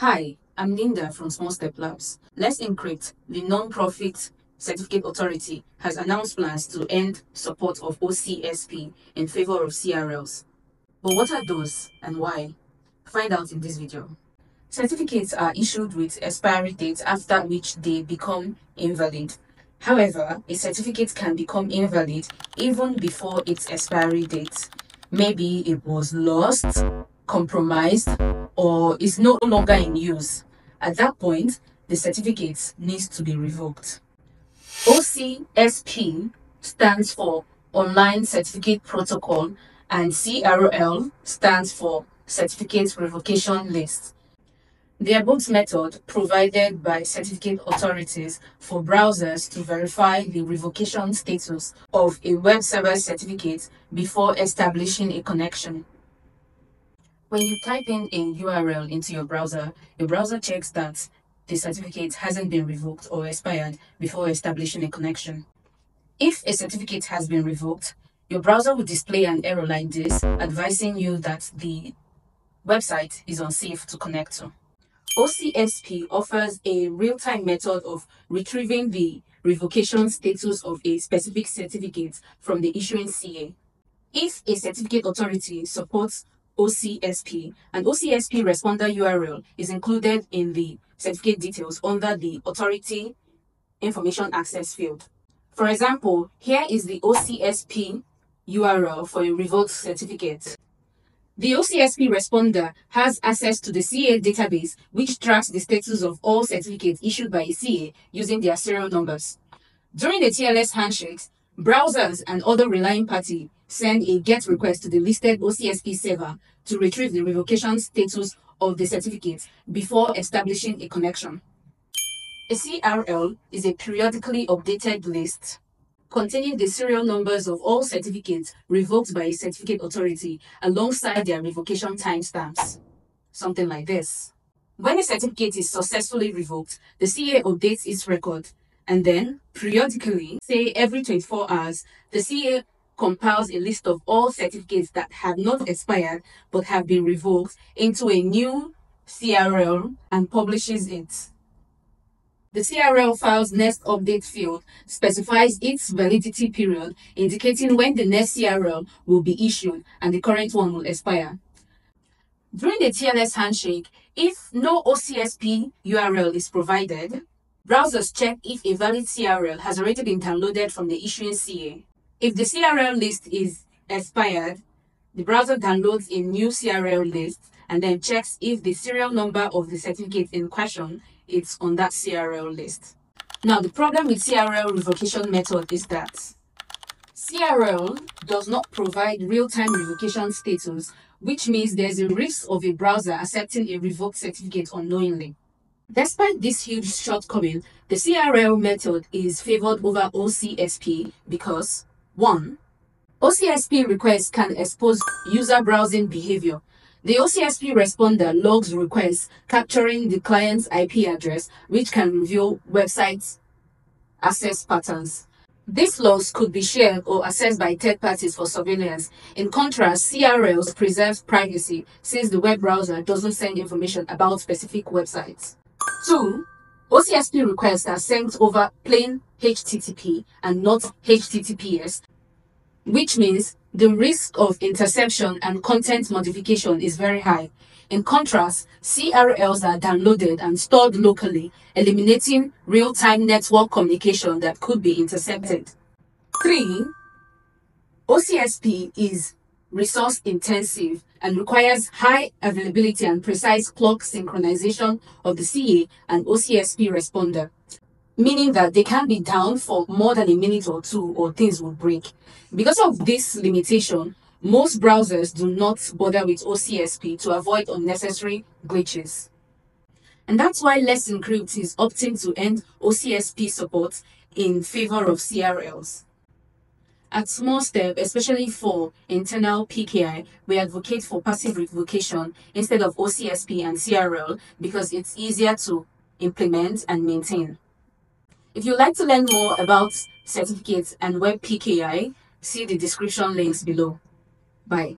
Hi, I'm Linda from Smallstep Labs. Let's Encrypt, the non-profit Certificate Authority, has announced plans to end support of OCSP in favor of CRLs. But what are those and why? Find out in this video. Certificates are issued with expiry dates after which they become invalid. However, a certificate can become invalid even before its expiry date. Maybe it was lost, compromised, or is no longer in use. At that point, the certificate needs to be revoked. OCSP stands for Online Certificate Protocol and CRL stands for Certificate Revocation List. They are both methods provided by certificate authorities for browsers to verify the revocation status of a web server certificate before establishing a connection. When you type in a URL into your browser checks that the certificate hasn't been revoked or expired before establishing a connection. If a certificate has been revoked, your browser will display an error like this, advising you that the website is unsafe to connect to. OCSP offers a real-time method of retrieving the revocation status of a specific certificate from the issuing CA. If a certificate authority supports OCSP, an OCSP responder URL is included in the certificate details under the Authority Information Access field. For example, here is the OCSP URL for a revoked certificate. The OCSP responder has access to the CA database, which tracks the status of all certificates issued by a CA using their serial numbers. During the TLS handshakes, browsers and other relying parties send a GET request to the listed OCSP server to retrieve the revocation status of the certificate before establishing a connection. A CRL is a periodically updated list containing the serial numbers of all certificates revoked by a certificate authority alongside their revocation timestamps, something like this. When a certificate is successfully revoked, the CA updates its record, and then periodically, say every 24 hours, the CA compiles a list of all certificates that have not expired but have been revoked into a new CRL and publishes it. The CRL file's next update field specifies its validity period, indicating when the next CRL will be issued and the current one will expire. During the TLS handshake, if no OCSP URL is provided, browsers check if a valid CRL has already been downloaded from the issuing CA. If the CRL list is expired, the browser downloads a new CRL list and then checks if the serial number of the certificate in question is on that CRL list. Now, the problem with CRL revocation method is that CRL does not provide real-time revocation status, which means there's a risk of a browser accepting a revoked certificate unknowingly. Despite this huge shortcoming, the CRL method is favored over OCSP because 1. OCSP requests can expose user browsing behavior. The OCSP responder logs requests capturing the client's IP address, which can reveal website access patterns. These logs could be shared or accessed by third parties for surveillance. In contrast, CRLs preserve privacy since the web browser doesn't send information about specific websites. 2. OCSP requests are sent over plain HTTP and not HTTPS, which means the risk of interception and content modification is very high. In contrast, CRLs are downloaded and stored locally, eliminating real-time network communication that could be intercepted. 3. OCSP is resource-intensive and requires high availability and precise clock synchronization of the CA and OCSP responder, meaning that they can be down for more than a minute or two or things will break. Because of this limitation, most browsers do not bother with OCSP to avoid unnecessary glitches. And that's why Let's Encrypt is opting to end OCSP support in favor of CRLs. At Smallstep, especially for internal PKI, we advocate for passive revocation instead of OCSP and CRL because it's easier to implement and maintain. If you'd like to learn more about certificates and Web PKI, see the description links below. Bye.